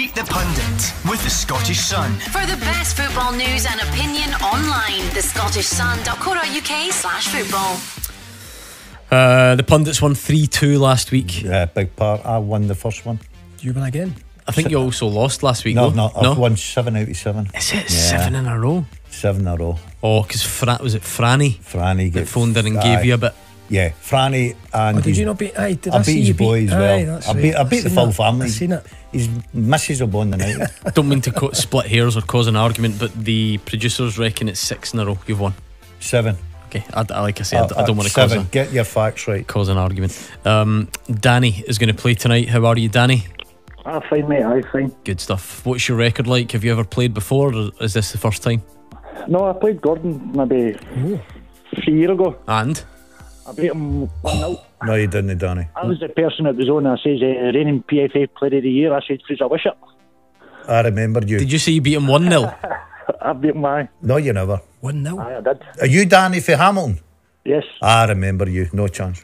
Beat the Pundit with the Scottish Sun. For the best football news and opinion online, thescottishsun.co.uk/football. The Pundits won 3-2 last week. Yeah, big part. I won the first one. You won again? I think you also lost last week. No, I've won 7 out of 7. Is it? Yeah. 7 in a row? 7 in a row. Oh, because was it Franny? Franny got phoned in and gave you a bit. Yeah, Franny and... Oh, did you not beat... Aye, did I beat his boy as well. I beat the full family. I've seen it. His missus will be on the night. Don't mean to split hairs or cause an argument, but the producers reckon it's 6 in a row you've won. 7. Okay, like I said, I don't want to cause... 7, get your facts right. Cause an argument. Danny is going to play tonight. How are you, Danny? I'm fine, mate, I'm fine. Good stuff. What's your record like? Have you ever played before, or is this the first time? No, I played Gordon maybe 3 years ago. And? I beat him 1-0. No, you didn't, Danny. I was the person that was on. I says, reigning PFA Player of the Year. I said, I wish it. I remembered you. Did you say you beat him 1-0? I beat him, aye. No, you never. 1-0? Aye, I did. Are you Danny for Hamilton? Yes. I remember you. No chance.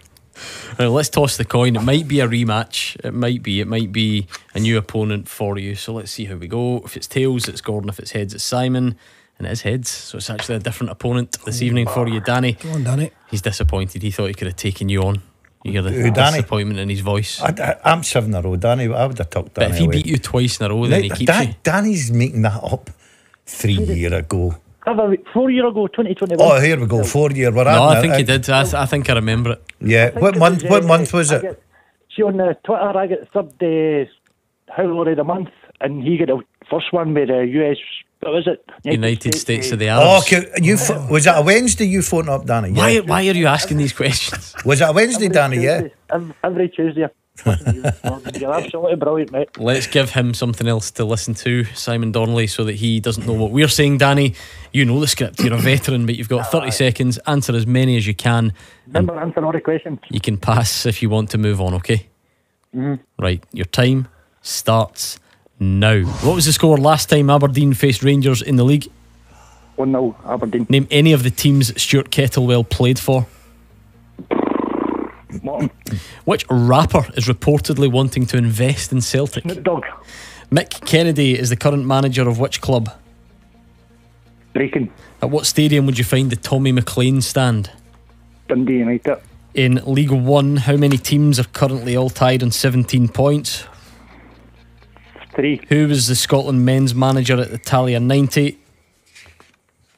Right, let's toss the coin. It might be a rematch. It might be a new opponent for you. So let's see how we go. If it's tails, it's Gordon. If it's heads, it's Simon. And it is heads. So it's actually a different opponent this evening for you, Danny. Go on, Danny. He's disappointed. He thought he could have taken you on. You hear the disappointment in his voice. I'm 7 in a row, Danny. I would have tucked Danny. But if he beat you twice in a row, then he keeps you. Danny's making that up 3 years ago. 4 years ago, 2021. Oh, here we go. 4 years. We're no, I think you did. I think I remember it. Yeah. What month was it? See, on Twitter, I get the 3rd howler of the month, and he got the first one with the US. What was it? United States of the Arabs. Oh, okay. Was it a Wednesday you phoned up, Danny? Yeah. Why are you asking these questions? Was it a Wednesday, Danny? Tuesday, yeah. Every Tuesday. You're absolutely brilliant, mate. Let's give him something else to listen to, Simon Donnelly, so that he doesn't know what we're saying. Danny, you know the script. You're a veteran, but you've got 30 seconds. Answer as many as you can. Remember, answer all the questions. You can pass if you want to move on, okay? Right, your time starts now. What was the score last time Aberdeen faced Rangers in the league? 1-0 Aberdeen. Name any of the teams Stuart Kettlewell played for. Morton. Which rapper is reportedly wanting to invest in Celtic? Snoop Dogg. Mick Kennedy is the current manager of which club? Brechin. At what stadium would you find the Tommy McLean stand? Dundee United. In League One, how many teams are currently all tied on 17 points? 3. Who was the Scotland men's manager at Italia '90?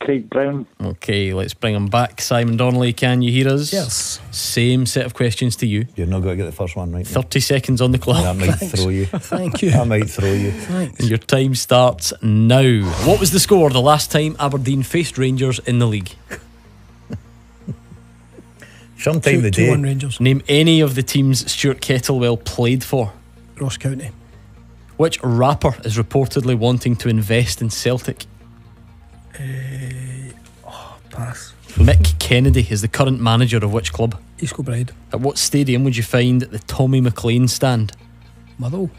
Craig Brown. Okay, let's bring him back. Simon Donnelly, can you hear us? Yes. Same set of questions to you. You're not going to get the first one right. 30 seconds on the clock. That might throw you. Thank you. That might throw you. Thanks. Your time starts now. What was the score the last time Aberdeen faced Rangers in the league? Sometime the day. 2-1 Rangers. Name any of the teams Stuart Kettlewell played for. Ross County. Which rapper is reportedly wanting to invest in Celtic? Pass. Mick Kennedy is the current manager of which club? East Kilbride. At what stadium would you find the Tommy McLean stand? Motherwell.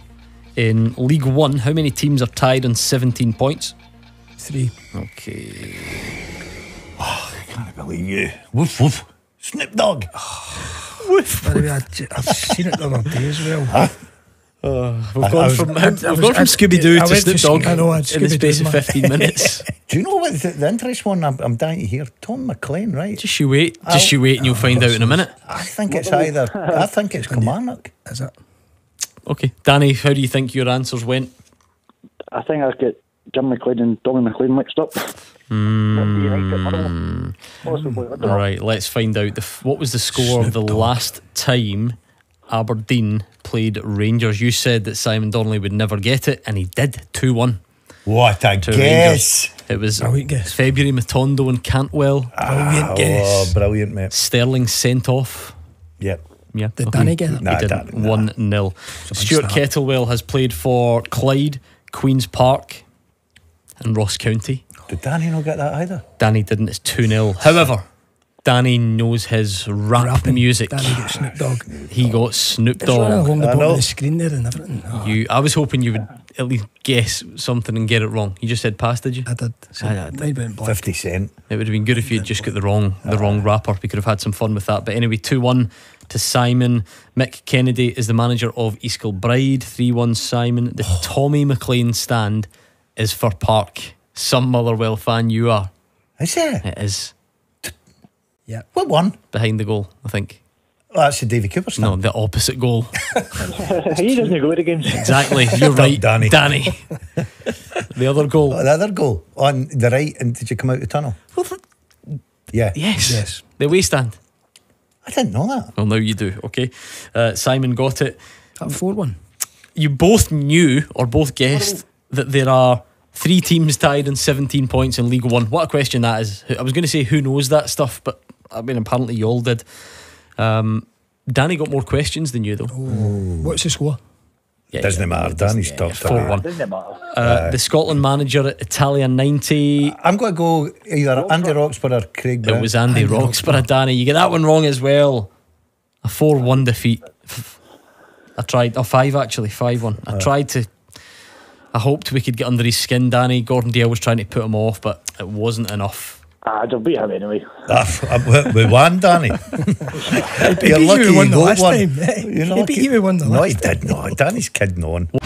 In League One, how many teams are tied on 17 points? 3. Okay. Oh, I can't believe you. Woof woof. Snoop Dogg. Woof. I've seen it the other day as well. Huh? We've gone from Scooby-Doo to Snoop Dogg in the space of 15 minutes. Do you know what the interest one I'm dying to hear? Tom McLean, right? Just you wait. Just you wait and you'll find out in a minute. I think it's either I think it's Kilmarnock. Is it? Okay, Danny, how do you think your answers went? I think I get Jim McLean and Tommy McLean mixed up. Possibly. Alright, let's find out what was the score of the last time Aberdeen played Rangers. You said that Simon Donnelly would never get it, and he did. 2-1. What a guess. Rangers. It was February. Matondo and Cantwell. Brilliant guess. Oh, brilliant, mate. Sterling sent off. Yep. Yeah. Did Danny get it? Nah, he didn't. 1-0. Stuart Kettlewell has played for Clyde, Queen's Park and Ross County. Did Danny not get that either? Danny didn't. It's 2-0. However, Danny knows his rap music. Danny got Snoop Dogg. He got Snoop Dogg. It's along the bottom of the screen there and everything. Oh. I was hoping you would at least guess something and get it wrong. You just said pass, did you? I did. So I did. 50 Cent. It would have been good if you'd just got the wrong rapper. We could have had some fun with that. But anyway, 2-1 to Simon. Mick Kennedy is the manager of East Kilbride, 3-1 Simon. The Tommy McLean stand is for Park. Some Motherwell fan you are. Is it? It is. Yeah. What one? Behind the goal, I think. Well, that's the Davy Cooper stand. No, the opposite goal. He doesn't go against. Exactly. You're right, Danny. The other goal. Oh, the other goal on the right. And did you come out the tunnel? Well, yeah. Yes. Yes. The away stand. I didn't know that. Well, now you do. Okay. Simon got it. That 4-1. You both knew or both guessed that there are 3 teams tied on 17 points in League One. What a question that is. I was going to say who knows that stuff, but I mean apparently you all did. Danny got more questions than you though. Ooh. What's the score? Yeah, doesn't matter. Danny's top 4-1. The Scotland manager at Italia '90. I'm going to go either Andy Roxburgh or Craig Brown. It was Andy Roxburgh, Danny. You get that one wrong as well. A 4-1 defeat. I tried. Oh, 5 actually. 5-1. I tried to. I hoped we could get under his skin, Danny. Gordon Dalziel was trying to put him off, but it wasn't enough. I'll beat him anyway. We won, Danny. You're lucky we won the last time. You beat you, we won the last time. No, he did not. Danny's kidding on.